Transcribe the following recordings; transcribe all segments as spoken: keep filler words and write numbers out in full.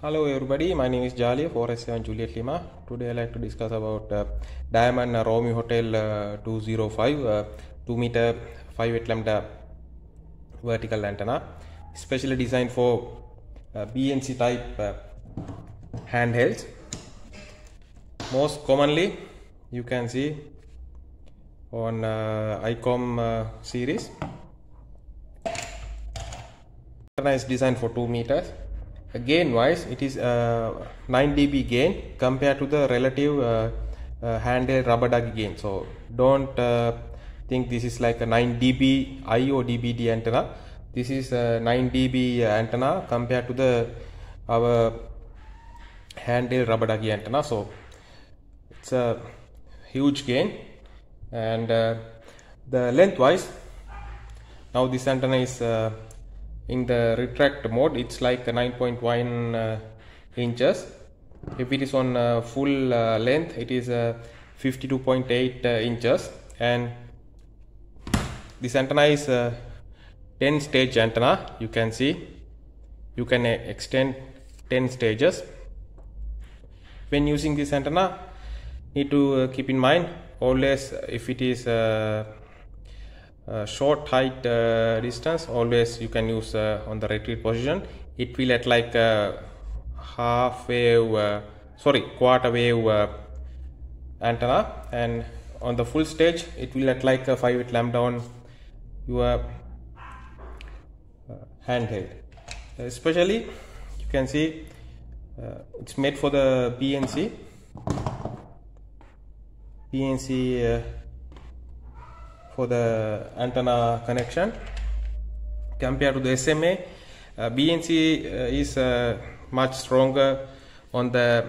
Hello everybody, my name is Jali, four S seven Juliet Lima. Today I like to discuss about uh, Diamond uh, Romy Hotel uh, two oh five uh, two meter five eight lambda vertical antenna, specially designed for uh, B N C type uh, handhelds. Most commonly you can see on uh, ICOM uh, series. Antenna is designed for two meters. Gain wise, it is uh, nine D B gain compared to the relative uh, uh, handheld rubber duck gain. So don't uh, think this is like a nine D B I or D B D antenna. This is a nine D B antenna compared to the our handheld rubber duck antenna. So it's a huge gain. And uh, the length wise, now this antenna is uh, in the retract mode. It's like nine point one uh, inches. If it is on uh, full uh, length, it is fifty-two point eight uh, uh, inches. And this antenna is a ten stage antenna. You can see you can uh, extend ten stages. When using this antenna, need to uh, keep in mind always, if it is uh, Uh, short height uh, distance, always you can use uh, on the retreat position. It will at like a half wave uh, sorry quarter wave uh, antenna, and on the full stage it will at like a five eight lambda on your uh, handheld. Especially you can see uh, it's made for the B N C B N C uh, for the antenna connection compared to the S M A. uh, B N C uh, is uh, much stronger on the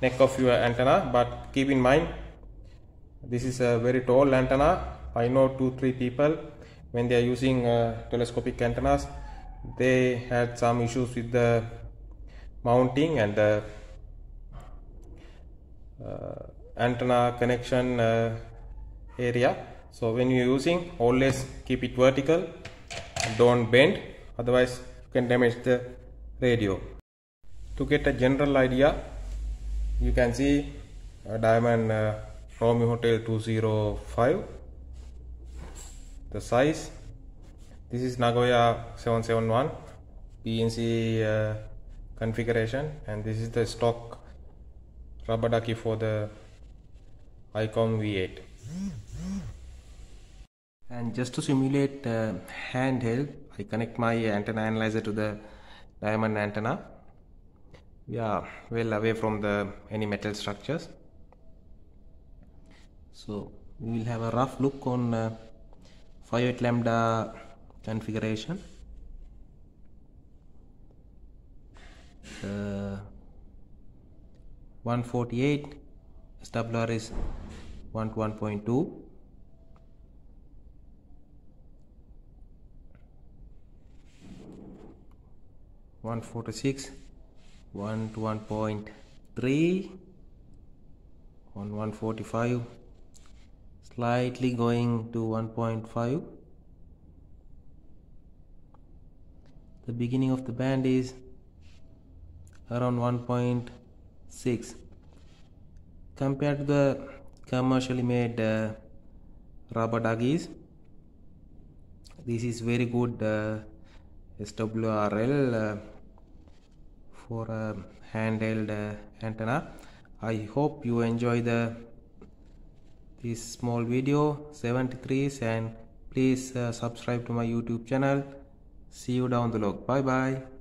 neck of your antenna, but keep in mind this is a very tall antenna. I know two three people when they are using uh, telescopic antennas, they had some issues with the mounting and the uh, antenna connection uh, area. So when you're using, always keep it vertical, don't bend, otherwise you can damage the radio. To get a general idea, you can see a Diamond uh, Romy Hotel two oh five, the size. This is Nagoya seven seven one B N C uh, configuration, and this is the stock rubber ducky for the ICOM V eight. And just to simulate uh, handheld, I connect my antenna analyzer to the Diamond antenna. We are well away from the any metal structures, so we will have a rough look on uh, five eight lambda configuration. The one forty-eight S W R is one to one point two. one forty-six, one to one point three. On one forty-five, slightly going to one point five. The beginning of the band is around one point six. Compared to the commercially made uh, rubber duggies, this is very good uh, S W R L uh, for a handheld uh, antenna. I hope you enjoy the this small video seventy-threes, and please uh, subscribe to my YouTube channel. See you down the log. Bye bye.